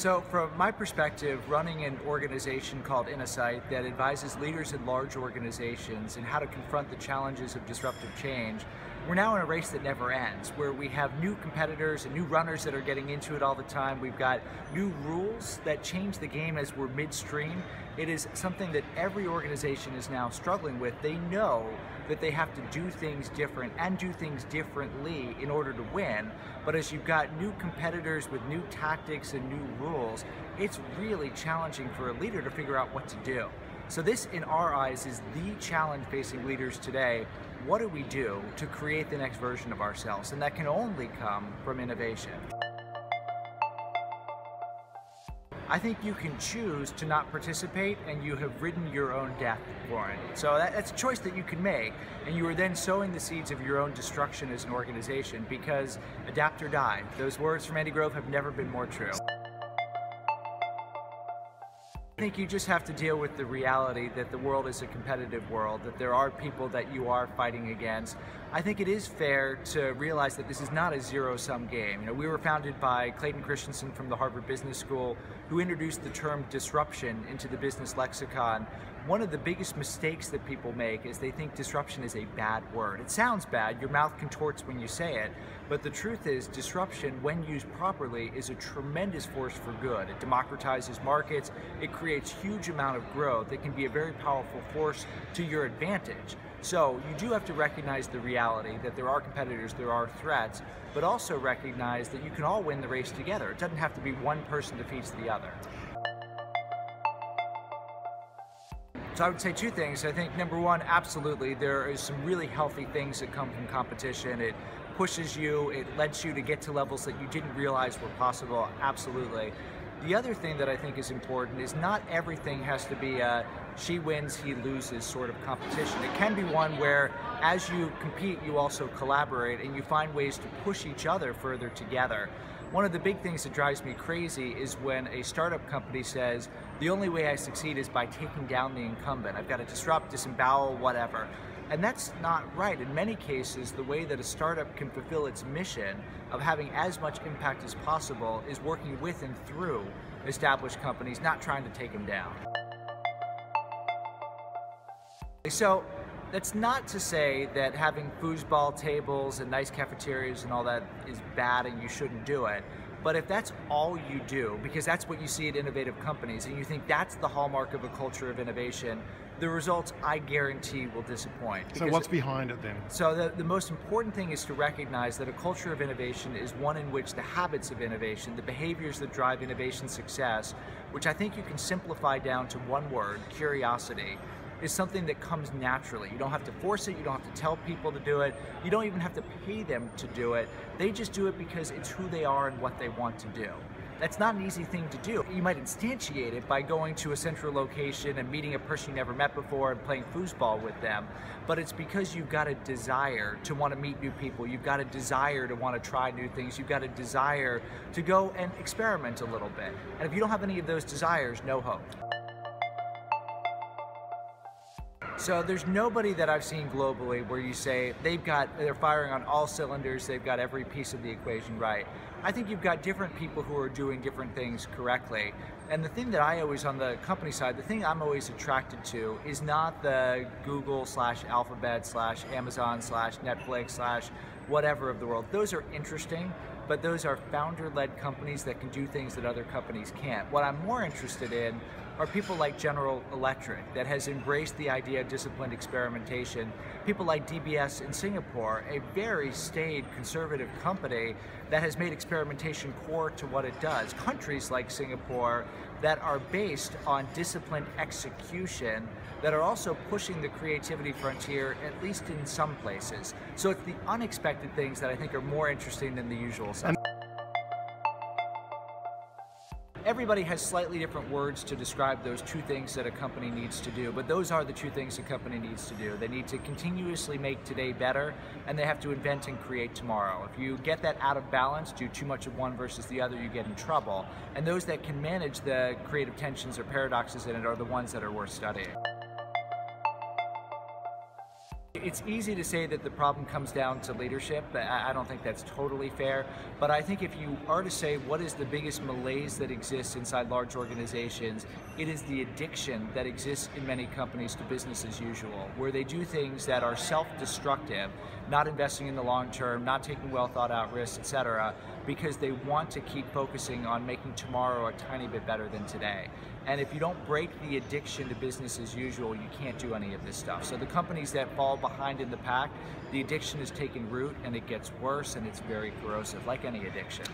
So from my perspective, running an organization called Innosight that advises leaders in large organizations in how to confront the challenges of disruptive change, we're now in a race that never ends, where we have new competitors and new runners that are getting into it all the time. We've got new rules that change the game as we're midstream. It is something that every organization is now struggling with. They know that they have to do things different and do things differently in order to win. But as you've got new competitors with new tactics and new rules, it's really challenging for a leader to figure out what to do. So this, in our eyes, is the challenge facing leaders today. What do we do to create the next version of ourselves? And that can only come from innovation. I think you can choose to not participate, and you have ridden your own death, Lauren. So that's a choice that you can make, and you are then sowing the seeds of your own destruction as an organization, because adapt or die. Those words from Andy Grove have never been more true. I think you just have to deal with the reality that the world is a competitive world, that there are people that you are fighting against. I think it is fair to realize that this is not a zero-sum game. You know, we were founded by Clayton Christensen from the Harvard Business School, who introduced the term disruption into the business lexicon. One of the biggest mistakes that people make is they think disruption is a bad word. It sounds bad, your mouth contorts when you say it, but the truth is disruption, when used properly, is a tremendous force for good. It democratizes markets, it creates huge amount of growth. It can be a very powerful force to your advantage. So you do have to recognize the reality that there are competitors, there are threats, but also recognize that you can all win the race together. It doesn't have to be one person defeats the other. So I would say two things. I think number one, absolutely, there is some really healthy things that come from competition. It pushes you, it lets you to get to levels that you didn't realize were possible, absolutely. The other thing that I think is important is not everything has to be a she wins, he loses sort of competition. It can be one where as you compete, you also collaborate and you find ways to push each other further together. One of the big things that drives me crazy is when a startup company says, the only way I succeed is by taking down the incumbent. I've got to disrupt, disembowel, whatever. And that's not right. In many cases, the way that a startup can fulfill its mission of having as much impact as possible is working with and through established companies, not trying to take them down. So that's not to say that having foosball tables and nice cafeterias and all that is bad and you shouldn't do it. But if that's all you do, because that's what you see at innovative companies, and you think that's the hallmark of a culture of innovation, the results, I guarantee, will disappoint. So what's behind it then? So the most important thing is to recognize that a culture of innovation is one in which the habits of innovation, the behaviors that drive innovation success, which I think you can simplify down to one word, curiosity, is something that comes naturally. You don't have to force it, you don't have to tell people to do it, you don't even have to pay them to do it. They just do it because it's who they are and what they want to do. That's not an easy thing to do. You might instantiate it by going to a central location and meeting a person you never met before and playing foosball with them, but it's because you've got a desire to want to meet new people, you've got a desire to want to try new things, you've got a desire to go and experiment a little bit. And if you don't have any of those desires, no hope. So there's nobody that I've seen globally where you say they're firing on all cylinders, they've got every piece of the equation right. I think you've got different people who are doing different things correctly. And the thing that I always, on the company side, the thing I'm always attracted to is not the Google / Alphabet / Amazon / Netflix / whatever of the world. Those are interesting, but those are founder-led companies that can do things that other companies can't. What I'm more interested in are people like General Electric that has embraced the idea of disciplined experimentation, people like DBS in Singapore, a very staid conservative company that has made experimentation core to what it does, countries like Singapore that are based on disciplined execution that are also pushing the creativity frontier, at least in some places. So it's the unexpected things that I think are more interesting than the usual stuff. Everybody has slightly different words to describe those two things that a company needs to do, but those are the two things a company needs to do. They need to continuously make today better, and they have to invent and create tomorrow. If you get that out of balance, do too much of one versus the other, you get in trouble. And those that can manage the creative tensions or paradoxes in it are the ones that are worth studying. It's easy to say that the problem comes down to leadership. I don't think that's totally fair, but I think if you are to say what is the biggest malaise that exists inside large organizations, it is the addiction that exists in many companies to business as usual, where they do things that are self-destructive, not investing in the long term, not taking well thought out risks, etc., because they want to keep focusing on making tomorrow a tiny bit better than today. And if you don't break the addiction to business as usual, you can't do any of this stuff. So the companies that fall behind in the pack, the addiction is taking root and it gets worse and it's very corrosive, like any addiction.